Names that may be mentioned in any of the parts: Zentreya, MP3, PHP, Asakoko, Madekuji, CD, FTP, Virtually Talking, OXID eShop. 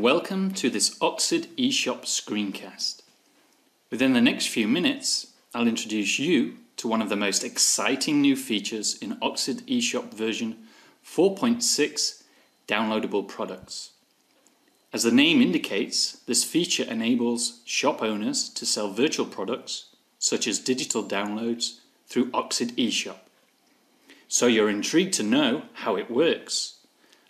and welcome to this OXID eShop screencast. Within the next few minutes, I'll introduce you to one of the most exciting new features in OXID eShop version 4.6, downloadable products. As the name indicates, this feature enables shop owners to sell virtual products, such as digital downloads, through OXID eShop. So you're intrigued to know how it works,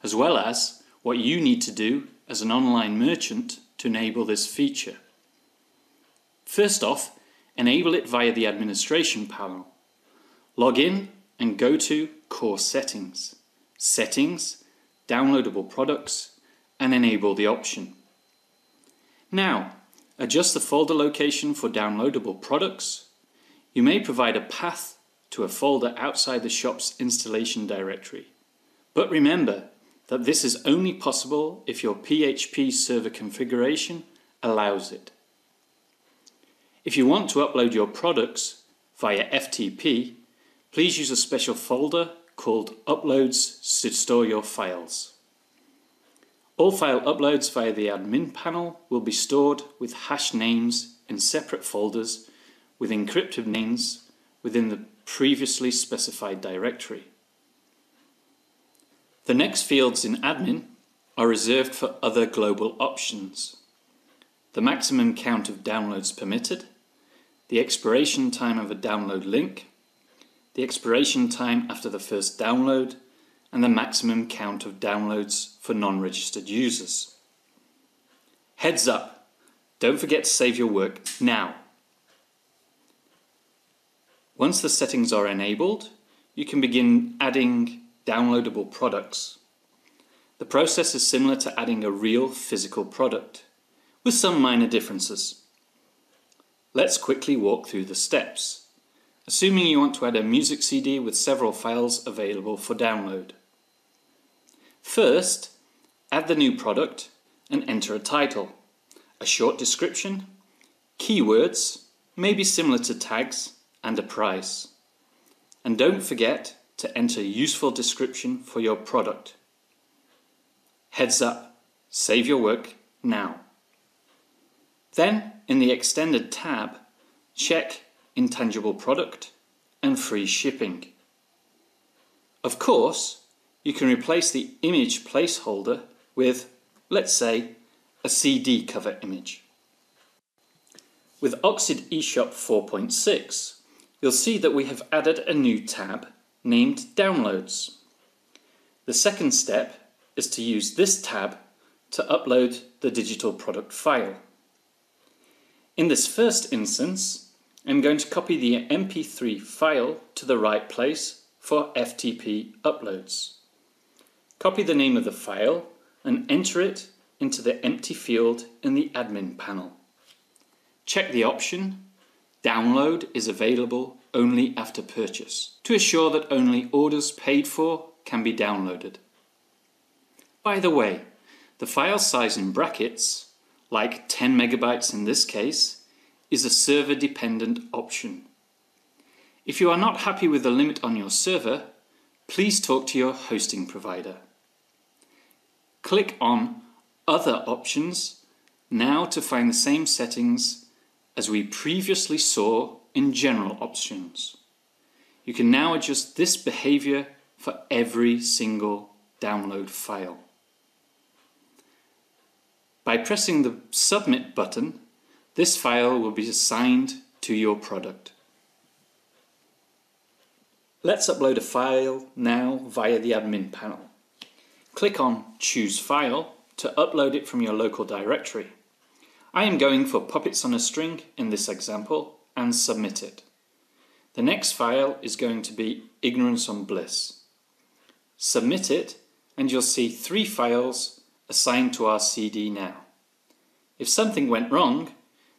as well as what you need to do as an online merchant to enable this feature. First off, enable it via the administration panel. Log in and go to Core Settings, Settings, Downloadable Products, and enable the option. Now, adjust the folder location for downloadable products. You may provide a path to a folder outside the shop's installation directory. But remember that this is only possible if your PHP server configuration allows it. If you want to upload your products via FTP, please use a special folder called Uploads to store your files. All file uploads via the admin panel will be stored with hash names in separate folders with encrypted names within the previously specified directory. The next fields in admin are reserved for other global options: the maximum count of downloads permitted, the expiration time of a download link, the expiration time after the first download, and the maximum count of downloads for non-registered users. Heads up, don't forget to save your work now. Once the settings are enabled, you can begin adding downloadable products. The process is similar to adding a real physical product, with some minor differences. Let's quickly walk through the steps, assuming you want to add a music CD with several files available for download. First, add the new product and enter a title, a short description, keywords, maybe similar to tags, and a price. And don't forget to enter a useful description for your product. Heads up, save your work now. Then, in the Extended tab, check Intangible Product and Free Shipping. Of course, you can replace the image placeholder with, let's say, a CD cover image. With OXID eShop 4.6, you'll see that we have added a new tab named Downloads. The second step is to use this tab to upload the digital product file. In this first instance, I'm going to copy the MP3 file to the right place for FTP uploads. Copy the name of the file and enter it into the empty field in the admin panel. Check the option Download is available only after purchase to assure that only orders paid for can be downloaded. By the way, the file size in brackets, like 10 megabytes in this case, is a server-dependent option. If you are not happy with the limit on your server, please talk to your hosting provider. Click on Other Options now to find the same settings as we previously saw in General Options. You can now adjust this behavior for every single download file. By pressing the Submit button, this file will be assigned to your product. Let's upload a file now via the admin panel. Click on Choose File to upload it from your local directory. I am going for Puppets on a String in this example and submit it. The next file is going to be Ignorance on Bliss. Submit it and you'll see three files assigned to our CD now. If something went wrong,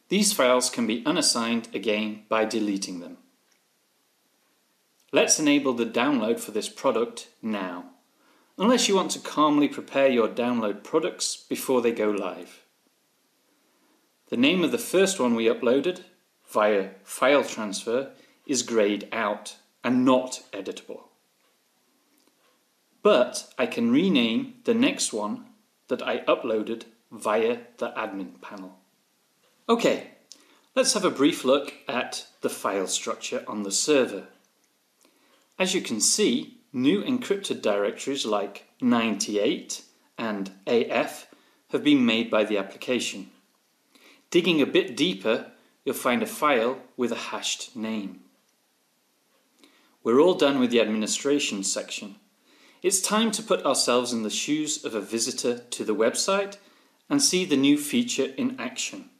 these files can be unassigned again by deleting them. Let's enable the download for this product now, unless you want to calmly prepare your download products before they go live. The name of the first one we uploaded via file transfer is grayed out and not editable. But I can rename the next one that I uploaded via the admin panel. Okay, let's have a brief look at the file structure on the server. As you can see, new encrypted directories like 98 and AF have been made by the application. Digging a bit deeper, you'll find a file with a hashed name. We're all done with the administration section. It's time to put ourselves in the shoes of a visitor to the website and see the new feature in action.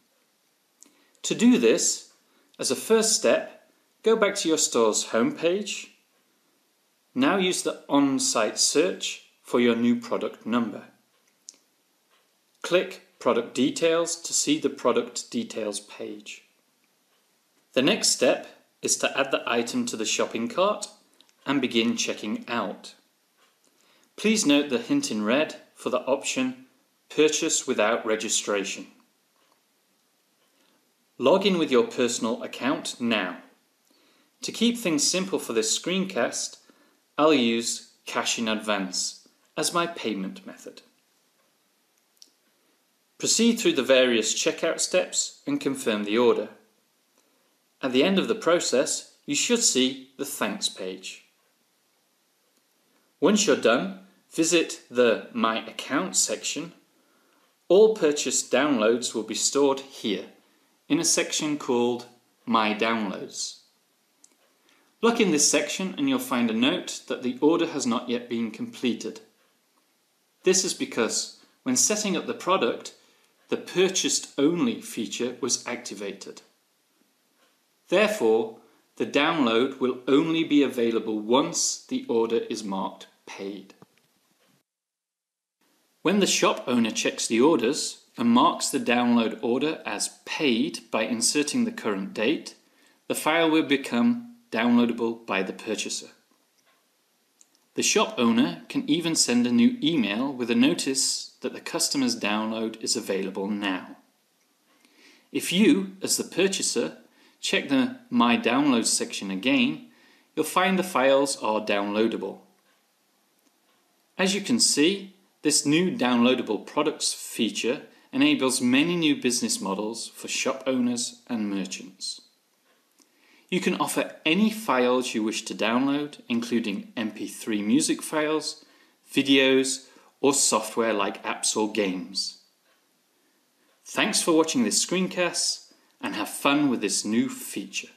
To do this, as a first step, go back to your store's homepage. Now use the on-site search for your new product number. Click Product Details to see the Product Details page. The next step is to add the item to the shopping cart and begin checking out. Please note the hint in red for the option Purchase Without Registration. Log in with your personal account now. To keep things simple for this screencast, I'll use Cash in Advance as my payment method. Proceed through the various checkout steps and confirm the order. At the end of the process, you should see the Thanks page. Once you're done, visit the My Account section. All purchased downloads will be stored here in a section called My Downloads. Look in this section and you'll find a note that the order has not yet been completed. This is because when setting up the product, the Purchased Only feature was activated. Therefore, the download will only be available once the order is marked Paid. When the shop owner checks the orders and marks the download order as paid by inserting the current date, the file will become downloadable by the purchaser. The shop owner can even send a new email with a notice that the customer's download is available now. If you, as the purchaser, check the My Downloads section again, you'll find the files are downloadable. As you can see, this new downloadable products feature enables many new business models for shop owners and merchants. You can offer any files you wish to download, including MP3 music files, videos, or software like apps or games. Thanks for watching this screencast and have fun with this new feature.